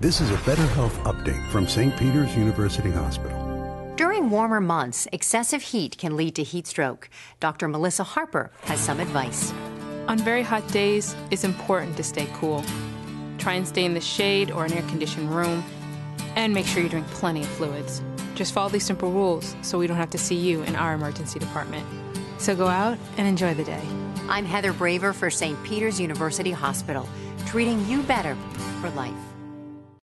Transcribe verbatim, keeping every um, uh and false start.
This is a Better Health update from Saint Peter's University Hospital. During warmer months, excessive heat can lead to heat stroke. Doctor Melissa Harper has some advice. On very hot days, it's important to stay cool. Try and stay in the shade or an air-conditioned room, and make sure you drink plenty of fluids. Just follow these simple rules so we don't have to see you in our emergency department. So go out and enjoy the day. I'm Heather Braver for Saint Peter's University Hospital, treating you better for life.